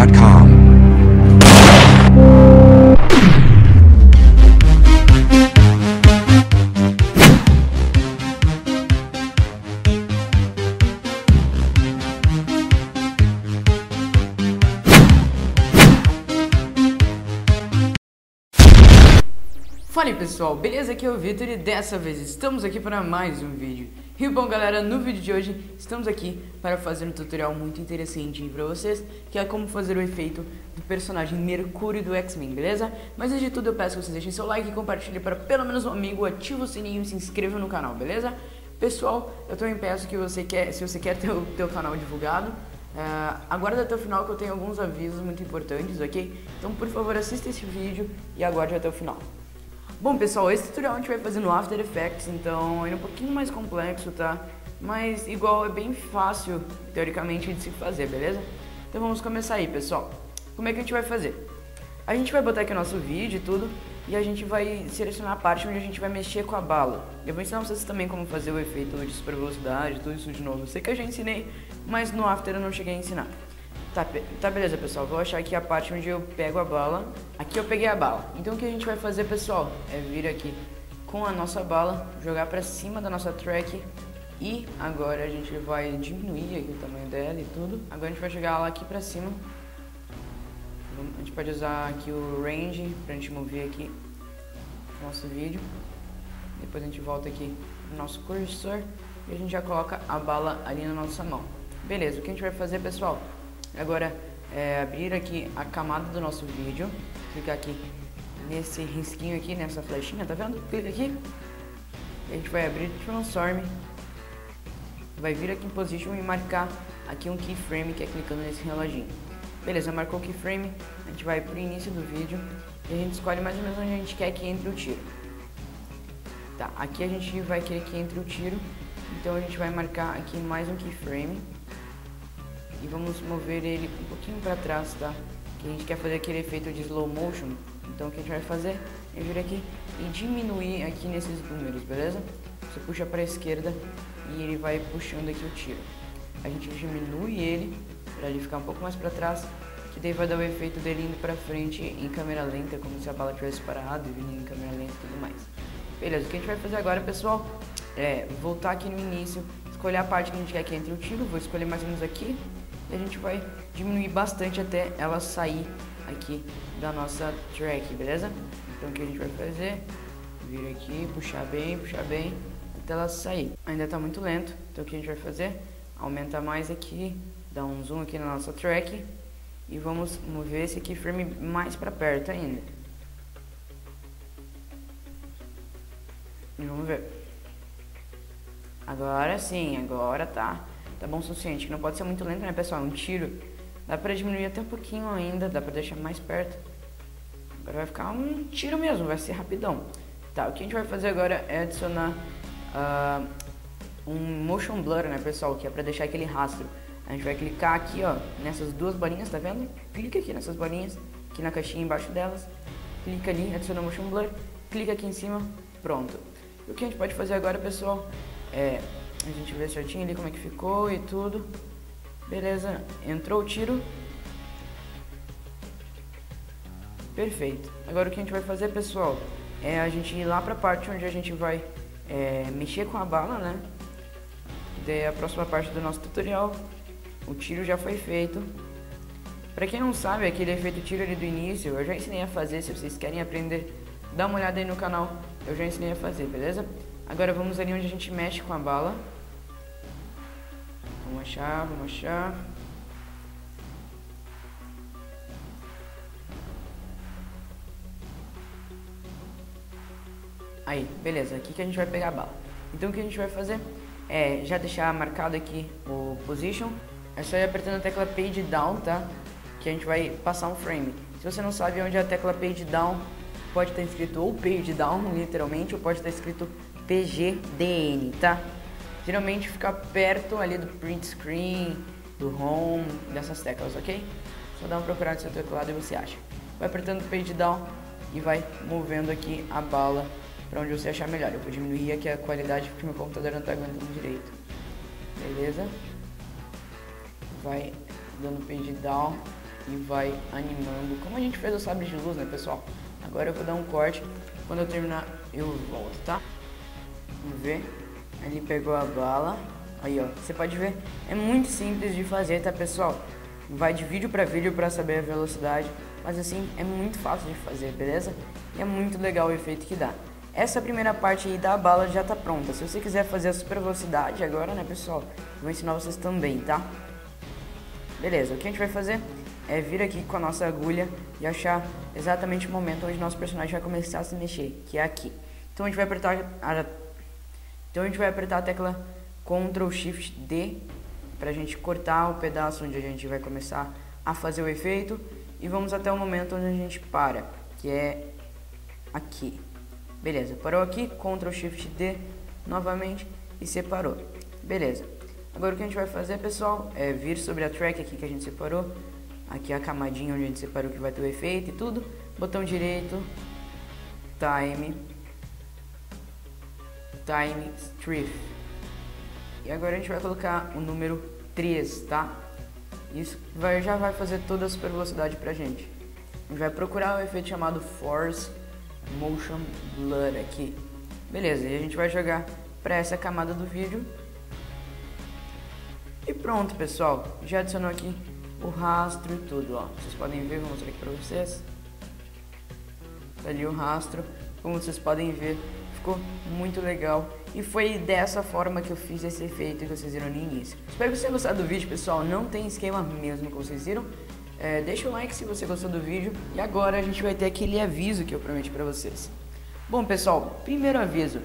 Aftereffects.com. Fala aí pessoal, beleza? Aqui é o Vitor e dessa vez estamos aqui para mais um vídeo. E bom galera, no vídeo de hoje estamos aqui para fazer um tutorial muito interessante para vocês, que é como fazer o efeito do personagem Mercúrio do X-Men, beleza? Mas antes de tudo eu peço que vocês deixem seu like e compartilhem para pelo menos um amigo, ative o sininho e se inscreva no canal, beleza? Pessoal, eu também peço que se você quer ter o teu canal divulgado, aguarda até o final que eu tenho alguns avisos muito importantes, ok? Então por favor assista esse vídeo e aguarde até o final. Bom pessoal, esse tutorial a gente vai fazer no After Effects, então é um pouquinho mais complexo, tá? Mas igual é bem fácil, teoricamente, de se fazer, beleza? Então vamos começar aí pessoal. Como é que a gente vai fazer? A gente vai botar aqui o nosso vídeo e tudo, e a gente vai selecionar a parte onde a gente vai mexer com a bala. Eu vou ensinar vocês também como fazer o efeito de super velocidade, tudo isso de novo. Eu sei que eu já ensinei, mas no After eu não cheguei a ensinar. Tá, beleza pessoal, vou achar aqui a parte onde eu pego a bala. Aqui eu peguei a bala. Então o que a gente vai fazer pessoal, é vir aqui com a nossa bala, jogar pra cima da nossa track. E agora a gente vai diminuir aqui o tamanho dela e tudo. Agora a gente vai jogar ela aqui pra cima. A gente pode usar aqui o range pra gente mover aqui o nosso vídeo. Depois a gente volta aqui no nosso cursor e a gente já coloca a bala ali na nossa mão. Beleza, o que a gente vai fazer pessoal? Agora é abrir aqui a camada do nosso vídeo, clicar aqui nesse risquinho aqui, nessa flechinha, tá vendo? Clica aqui, a gente vai abrir Transform, vai vir aqui em Position e marcar aqui um keyframe, que é clicando nesse reloginho. Beleza, marcou o keyframe, a gente vai pro início do vídeo e a gente escolhe mais ou menos onde a gente quer que entre o tiro. Tá, aqui a gente vai querer que entre o tiro, então a gente vai marcar aqui mais um keyframe. E vamos mover ele um pouquinho para trás, tá? Que a gente quer fazer aquele efeito de slow motion. Então o que a gente vai fazer é vir aqui e diminuir aqui nesses números, beleza? Você puxa para a esquerda e ele vai puxando aqui o tiro. A gente diminui ele para ele ficar um pouco mais para trás, que daí vai dar o efeito dele indo para frente em câmera lenta, como se a bala tivesse parado e vindo em câmera lenta e tudo mais. Beleza, o que a gente vai fazer agora, pessoal, é voltar aqui no início, escolher a parte que a gente quer que entre o tiro. Vou escolher mais ou menos aqui. E a gente vai diminuir bastante até ela sair aqui da nossa track, beleza? Então o que a gente vai fazer? Vir aqui, puxar bem, até ela sair. Ainda tá muito lento, então o que a gente vai fazer? Aumenta mais aqui, dá um zoom aqui na nossa track. E vamos mover esse aqui firme mais pra perto ainda. E vamos ver. Agora sim, agora tá. Tá bom o suficiente, que não pode ser muito lento, né pessoal, um tiro. Dá pra diminuir até um pouquinho ainda, dá pra deixar mais perto. Agora vai ficar um tiro mesmo, vai ser rapidão. Tá, o que a gente vai fazer agora é adicionar um motion blur, né pessoal, que é pra deixar aquele rastro. A gente vai clicar aqui, ó, nessas duas bolinhas, tá vendo? Clica aqui nessas bolinhas, aqui na caixinha embaixo delas. Clica ali, adiciona motion blur, clica aqui em cima, pronto. E o que a gente pode fazer agora pessoal é... a gente vê certinho ali como é que ficou e tudo. Beleza, entrou o tiro. Perfeito. Agora o que a gente vai fazer, pessoal, é a gente ir lá pra parte onde a gente vai mexer com a bala, né? E daí a próxima parte do nosso tutorial. O tiro já foi feito. Pra quem não sabe, aquele efeito tiro ali do início, eu já ensinei a fazer. Se vocês querem aprender, dá uma olhada aí no canal. Eu já ensinei a fazer, beleza? Agora vamos ali onde a gente mexe com a bala. Vamos achar. Aí, beleza, aqui que a gente vai pegar a bala. Então o que a gente vai fazer é já deixar marcado aqui o position. É só ir apertando a tecla page down, tá? Que a gente vai passar um frame. Se você não sabe onde é a tecla page down, pode estar escrito ou page down, literalmente, ou pode estar escrito PGDN, tá? Geralmente fica perto ali do print screen, do home, dessas teclas, ok? Só dá uma procurada no seu teclado e você acha. Vai apertando page down e vai movendo aqui a bala pra onde você achar melhor. Eu vou diminuir aqui a qualidade porque meu computador não tá aguentando direito. Beleza? Vai dando page down e vai animando, como a gente fez os sabres de luz, né, pessoal? Agora eu vou dar um corte, quando eu terminar eu volto, tá? Vamos ver, ele pegou a bala, aí ó, você pode ver, é muito simples de fazer, tá, pessoal? Vai de vídeo para saber a velocidade, mas assim, é muito fácil de fazer, beleza? E é muito legal o efeito que dá. Essa primeira parte aí da bala já tá pronta, se você quiser fazer a super velocidade agora, né, pessoal? Vou ensinar vocês também, tá? Beleza, o que a gente vai fazer é vir aqui com a nossa agulha e achar exatamente o momento onde nosso personagem vai começar a se mexer, que é aqui. Então a gente vai apertar a tecla Ctrl Shift D pra gente cortar o pedaço onde a gente vai começar a fazer o efeito e vamos até o momento onde a gente para, que é aqui. Beleza, parou aqui, Ctrl Shift D novamente e separou. Beleza. Agora o que a gente vai fazer, pessoal, é vir sobre a track aqui que a gente separou. Aqui a camadinha onde a gente separou que vai ter o efeito e tudo. Botão direito, Time Strip. E agora a gente vai colocar o número 3, tá? Isso já vai fazer toda a super velocidade pra gente. A gente vai procurar um efeito chamado Force Motion Blur aqui. Beleza, e a gente vai jogar pra essa camada do vídeo. E pronto, pessoal, já adicionou aqui o rastro e tudo, ó. Vocês podem ver, vou mostrar aqui pra vocês. Tá ali o rastro, como vocês podem ver, ficou muito legal. E foi dessa forma que eu fiz esse efeito que vocês viram no início. Espero que vocês tenham gostado do vídeo, pessoal, não tem esquema mesmo que vocês viram. Deixa o like se você gostou do vídeo. E agora a gente vai ter aquele aviso que eu prometi pra vocês. Bom, pessoal, primeiro aviso.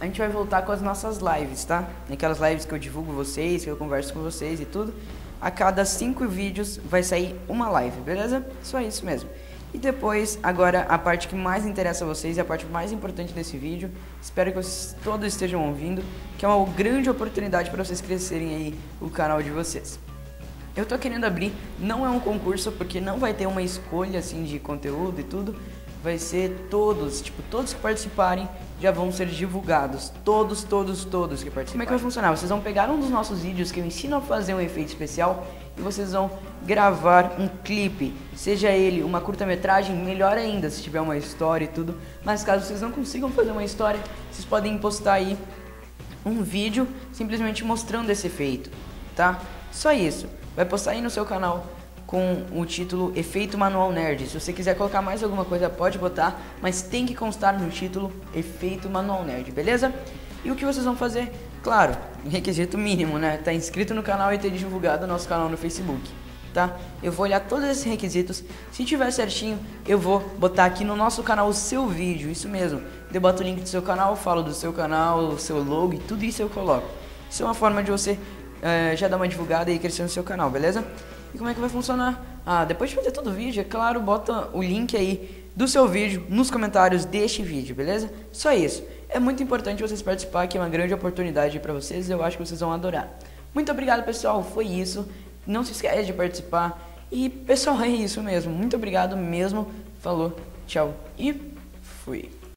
A gente vai voltar com as nossas lives, tá? Aquelas lives que eu divulgo vocês, que eu converso com vocês e tudo. A cada 5 vídeos vai sair uma live, beleza? Só isso mesmo. E depois, agora, a parte que mais interessa a vocês, a parte mais importante desse vídeo. Espero que vocês todos estejam ouvindo, que é uma grande oportunidade para vocês crescerem aí o canal de vocês. Eu tô querendo abrir, não é um concurso, porque não vai ter uma escolha, assim, de conteúdo e tudo. Vai ser todos que participarem já vão ser divulgados, todos que participarem. Como é que vai funcionar? Vocês vão pegar um dos nossos vídeos que eu ensino a fazer um efeito especial e vocês vão gravar um clipe, seja ele uma curta-metragem, melhor ainda se tiver uma história e tudo, mas caso vocês não consigam fazer uma história, vocês podem postar aí um vídeo simplesmente mostrando esse efeito, tá? Só isso, vai postar aí no seu canal com o título Efeito Manual Nerd. Se você quiser colocar mais alguma coisa, pode botar, mas tem que constar no título Efeito Manual Nerd, beleza? E o que vocês vão fazer? Claro, requisito mínimo, né? Tá inscrito no canal e ter divulgado o nosso canal no Facebook, tá? Eu vou olhar todos esses requisitos, se tiver certinho, eu vou botar aqui no nosso canal o seu vídeo, isso mesmo. Eu boto o link do seu canal, falo do seu canal, o seu logo e tudo isso eu coloco. Isso é uma forma de você já dar uma divulgada e crescer no seu canal, beleza? E como é que vai funcionar? Ah, depois de fazer todo o vídeo, é claro, bota o link aí do seu vídeo nos comentários deste vídeo, beleza? Só isso. É muito importante vocês participarem, que é uma grande oportunidade para vocês, eu acho que vocês vão adorar. Muito obrigado, pessoal, foi isso. Não se esquece de participar. E, pessoal, é isso mesmo. Muito obrigado mesmo. Falou, tchau e fui.